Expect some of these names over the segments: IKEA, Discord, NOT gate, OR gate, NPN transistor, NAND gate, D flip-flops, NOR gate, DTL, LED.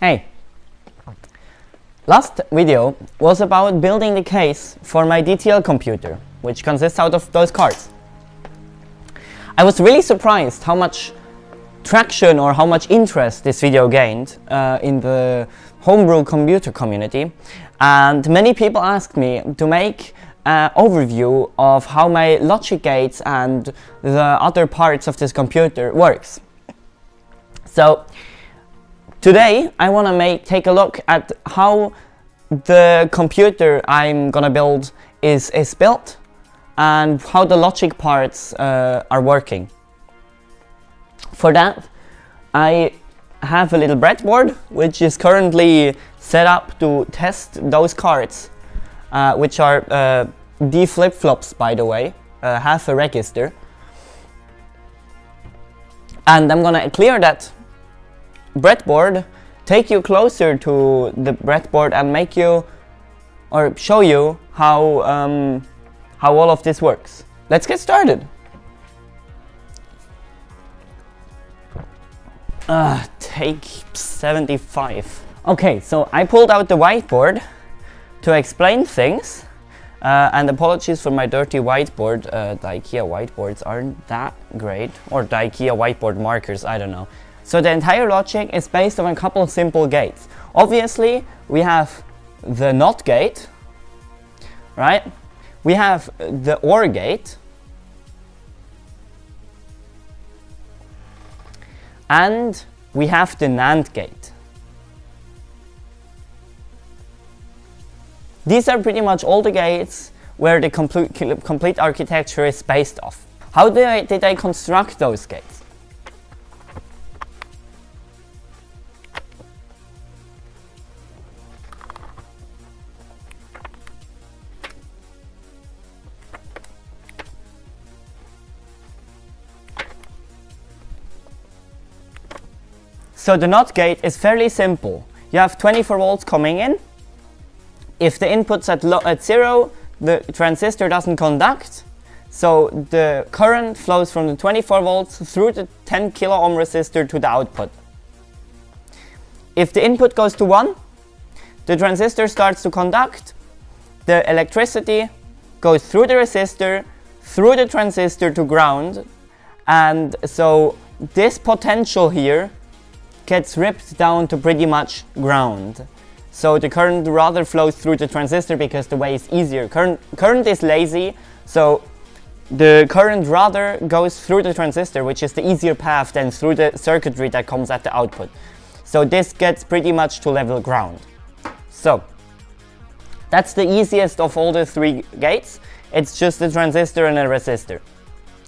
Hey, last video was about building the case for my DTL computer, which consists out of those cards. I was really surprised how much traction or how much interest this video gained in the homebrew computer community, and many people asked me to make an overview of how my logic gates and the other parts of this computer works. So today I want to take a look at how the computer I'm gonna build is built and how the logic parts are working. For that, I have a little breadboard which is currently set up to test those cards, which are D flip-flops, by the way, half a register. And I'm gonna clear that breadboard, take you closer to the breadboard and make you, or show you how all of this works. Let's get started. Take 75. Okay, so I pulled out the whiteboard to explain things, and apologies for my dirty whiteboard. The IKEA whiteboards aren't that great, or the IKEA whiteboard markers, I don't know. So the entire logic is based on a couple of simple gates. Obviously, we have the NOT gate, right? We have the OR gate, and we have the NAND gate. These are pretty much all the gates where the complete architecture is based off. How did I construct those gates? So the NOT gate is fairly simple. You have 24 volts coming in. If the input's at zero, the transistor doesn't conduct. So the current flows from the 24 volts through the 10 kilo ohm resistor to the output. If the input goes to 1, the transistor starts to conduct. The electricity goes through the resistor, through the transistor to ground. And so this potential here gets ripped down to pretty much ground. So the current rather flows through the transistor because the way is easier. Current is lazy, so the current rather goes through the transistor, which is the easier path than through the circuitry that comes at the output. So this gets pretty much to level ground. So that's the easiest of all the three gates. It's just a transistor and a resistor.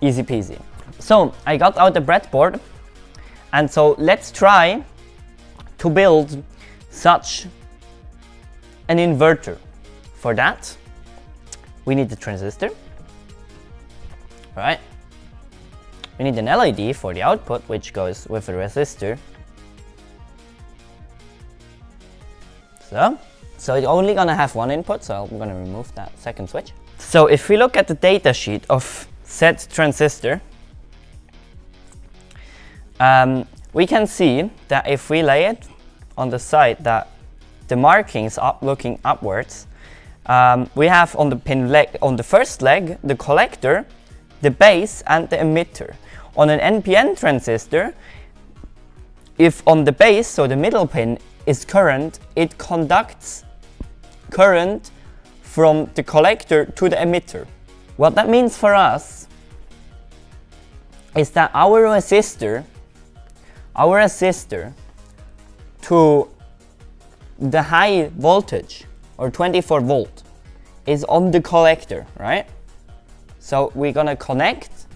Easy peasy. So I got out the breadboard. And so let's try to build such an inverter. For that, we need the transistor, right? We need an LED for the output, which goes with a resistor. So it's only gonna have one input, so I'm gonna remove that second switch. So if we look at the data sheet of said transistor, we can see that if we lay it on the side, that the markings are looking upwards. We have on the first leg the collector, the base, and the emitter. On an NPN transistor, if on the base, so the middle pin, is current, it conducts current from the collector to the emitter. What that means for us is that our resistor to the high voltage, or 24 volt, is on the collector, right? So we're gonna connect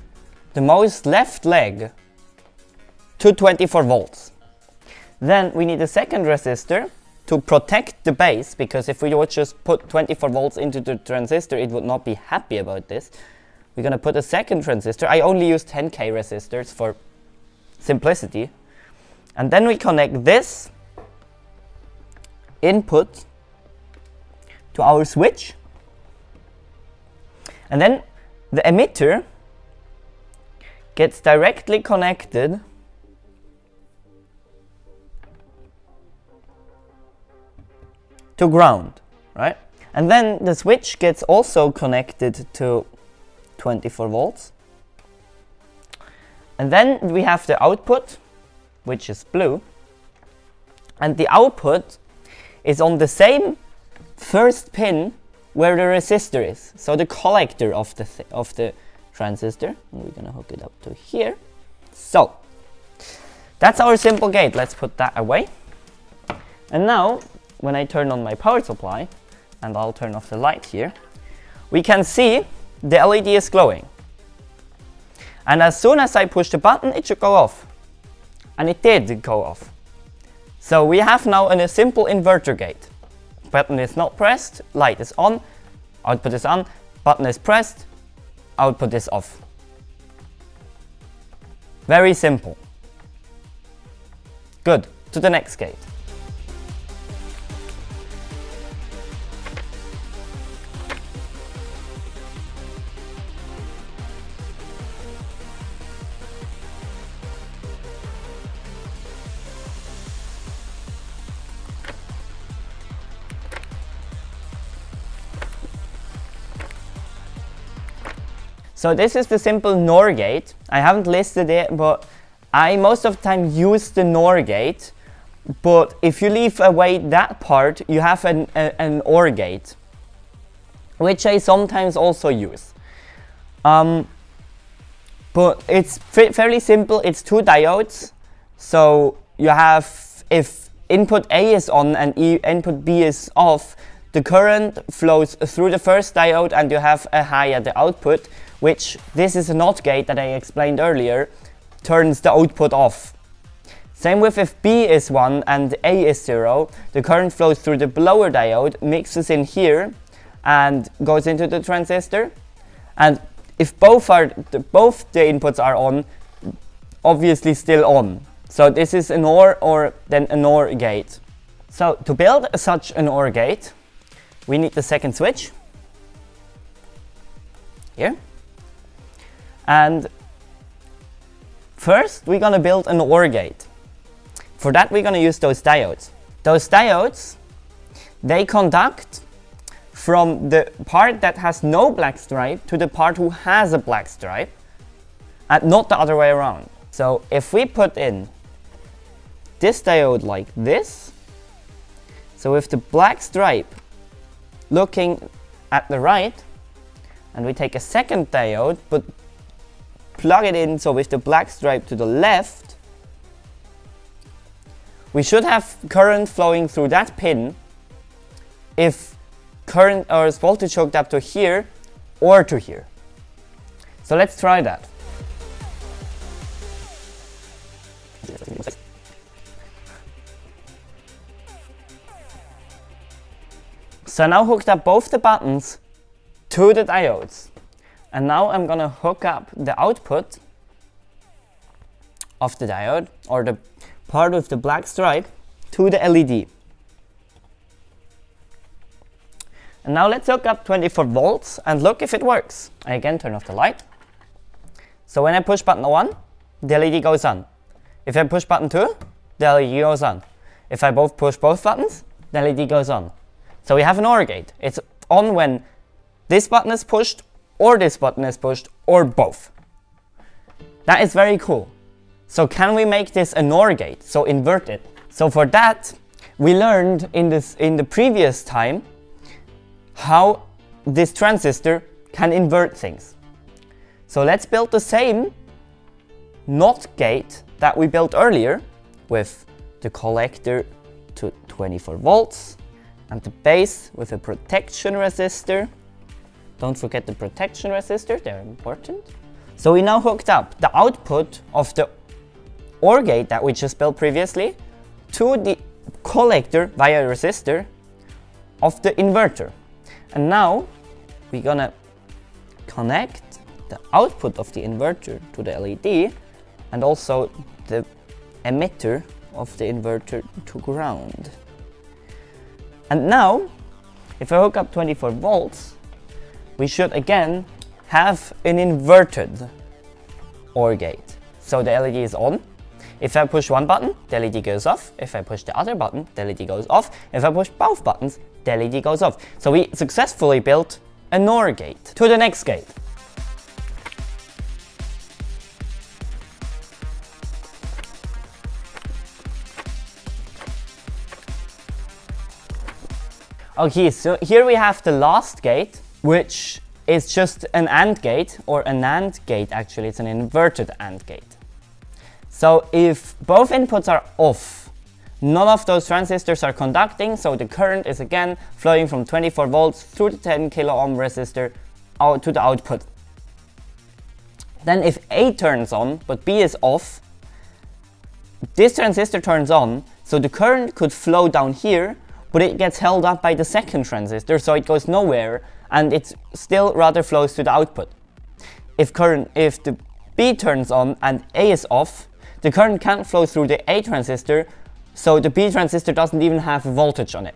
the most left leg to 24 volts. Then we need a second resistor to protect the base, because if we would just put 24 volts into the transistor, it would not be happy about this. We're gonna put a second transistor. I only use 10K resistors for simplicity. And then we connect this input to our switch. And then the emitter gets directly connected to ground, right? And then the switch gets also connected to 24 volts. And then we have the output, which is blue. And the output is on the same first pin where the resistor is, so the collector of the transistor. And we're gonna hook it up to here. So that's our simple gate. Let's put that away. And now, when I turn on my power supply, and I'll turn off the light here, we can see the LED is glowing. And as soon as I push the button, it should go off. And it did go off. So we have now a simple inverter gate. Button is not pressed, light is on, output is on, button is pressed, output is off. Very simple. Good, to the next gate. So this is the simple NOR gate. I haven't listed it, but I most of the time use the NOR gate. But if you leave away that part, you have an OR gate, which I sometimes also use. But it's fairly simple. It's two diodes. So you have, if input A is on and input B is off, the current flows through the first diode and you have a high at the output, which this is a NOT gate that I explained earlier, turns the output off. Same with if B is 1 and A is 0, the current flows through the lower diode, mixes in here and goes into the transistor. And if both the inputs are on, obviously still on. So this is an OR or then a NOR gate. So to build such an OR gate, we need the second switch here. And first, we're going to build an OR gate. For that, we're going to use those diodes. Those diodes, they conduct from the part that has no black stripe to the part who has a black stripe, and not the other way around. So if we put in this diode like this, so with the black stripe looking at the right, and we take a second diode, but plug it in, so with the black stripe to the left, we should have current flowing through that pin if current or voltage hooked up to here or to here. So let's try that. So I now hooked up both the buttons to the diodes. And now I'm going to hook up the output of the diode, or the part with the black stripe, to the LED. And now let's hook up 24 volts and look if it works. I again turn off the light. So when I push button 1, the LED goes on. If I push button 2, the LED goes on. If I push both buttons, the LED goes on. So we have an OR gate. It's on when this button is pushed, or this button is pushed, or both. That is very cool. So can we make this a NOR gate, so invert it? So for that, we learned in the previous time how this transistor can invert things. So let's build the same NOT gate that we built earlier, with the collector to 24 volts, and the base with a protection resistor. Don't forget the protection resistor, they're important. So we now hooked up the output of the OR gate that we just built previously to the collector via resistor of the inverter. And now we're gonna connect the output of the inverter to the LED, and also the emitter of the inverter to ground. And now, if I hook up 24 volts, we should again have an inverted OR gate. So the LED is on. If I push one button, the LED goes off. If I push the other button, the LED goes off. If I push both buttons, the LED goes off. So we successfully built a NOR gate. To the next gate. Okay, so here we have the last gate, which is just an AND gate, or a NAND gate actually, it's an inverted AND gate. So if both inputs are off, none of those transistors are conducting, so the current is again flowing from 24 volts through the 10 kilo ohm resistor out to the output. Then if A turns on, but B is off, this transistor turns on, so the current could flow down here, but it gets held up by the second transistor, so it goes nowhere, and it still rather flows to the output. If the B turns on and A is off, the current can't flow through the A transistor, so the B transistor doesn't even have a voltage on it.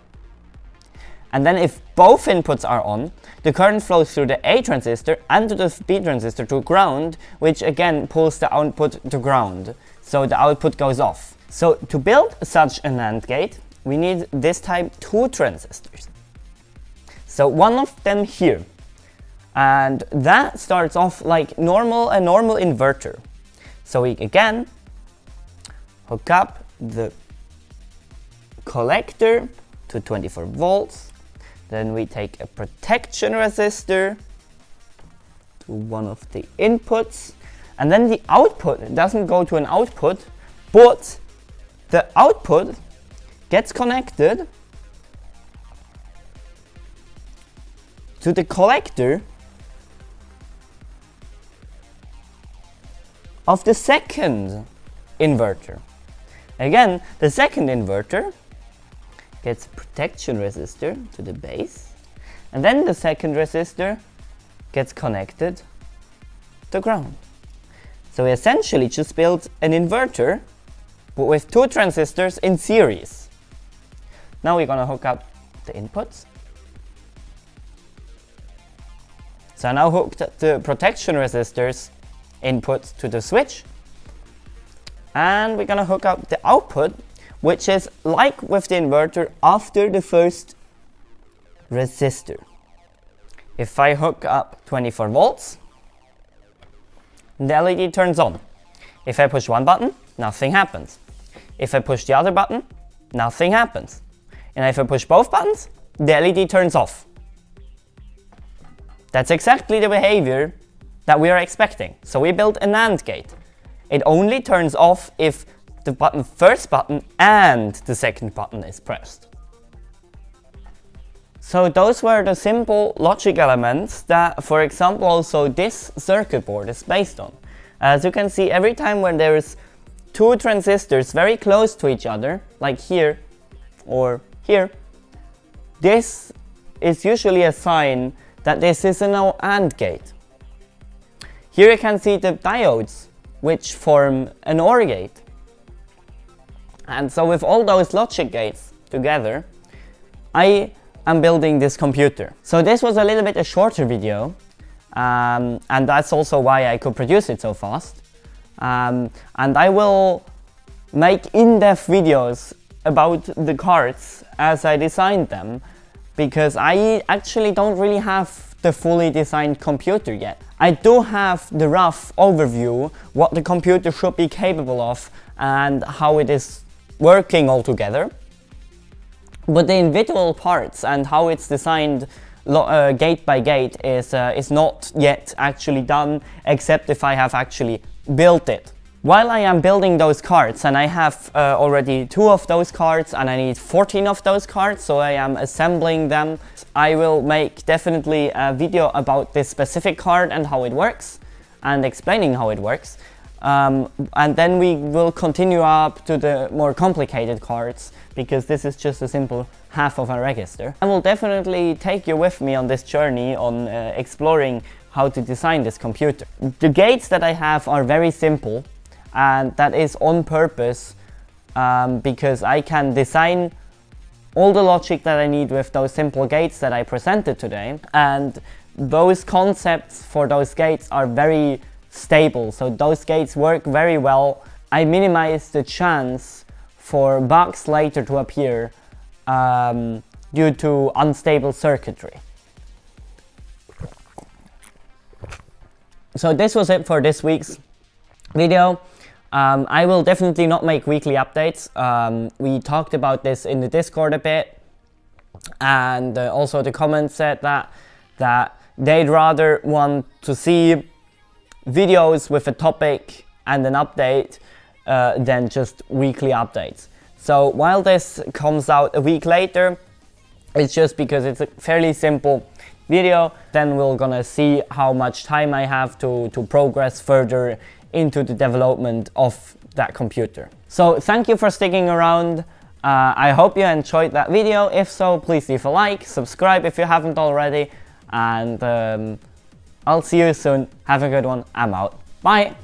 And then if both inputs are on, the current flows through the A transistor and to the B transistor to ground, which again pulls the output to ground, so the output goes off. So to build such a NAND gate, we need this time two transistors. So one of them here, and that starts off like a normal inverter. So we again hook up the collector to 24 volts, then we take a protection resistor to one of the inputs, and then the output doesn't go to an output, but the output gets connected to the collector of the second inverter. Again, the second inverter gets protection resistor to the base, and then the second resistor gets connected to ground. So we essentially just built an inverter, but with two transistors in series. Now we're going to hook up the inputs. So I now hooked the protection resistors inputs to the switch. And we're going to hook up the output, which is like with the inverter after the first resistor. If I hook up 24 volts, the LED turns on. If I push one button, nothing happens. If I push the other button, nothing happens. And if I push both buttons, the LED turns off. That's exactly the behavior that we are expecting. So we built a NAND gate. It only turns off if the first button and the second button is pressed. So those were the simple logic elements that, for example, also this circuit board is based on. As you can see, every time when there is two transistors very close to each other, like here or here, this is usually a sign that this is an AND gate. Here you can see the diodes, which form an OR gate. And so with all those logic gates together, I am building this computer. So this was a little bit a shorter video, and that's also why I could produce it so fast. And I will make in-depth videos about the cards as I designed them, because I actually don't really have the fully designed computer yet. I do have the rough overview what the computer should be capable of and how it is working altogether, but the individual parts and how it's designed gate by gate is not yet actually done, except if I have actually built it. While I am building those cards, and I have already two of those cards and I need 14 of those cards, so I am assembling them, I will make definitely a video about this specific card and how it works and explaining how it works. And then we will continue up to the more complicated cards, because this is just a simple half of a register. I will definitely take you with me on this journey on exploring how to design this computer. The gates that I have are very simple, and that is on purpose, because I can design all the logic that I need with those simple gates that I presented today, and those concepts for those gates are very stable. So those gates work very well. I minimize the chance for bugs later to appear due to unstable circuitry. So this was it for this week's video. I will definitely not make weekly updates. We talked about this in the Discord a bit, and also the comments said that they'd rather want to see videos with a topic and an update than just weekly updates. So while this comes out a week later, it's just because it's a fairly simple video. Then we're gonna see how much time I have to progress further into the development of that computer. So thank you for sticking around. I hope you enjoyed that video. If so, please leave a like, subscribe if you haven't already, and I'll see you soon. Have a good one. I'm out. Bye.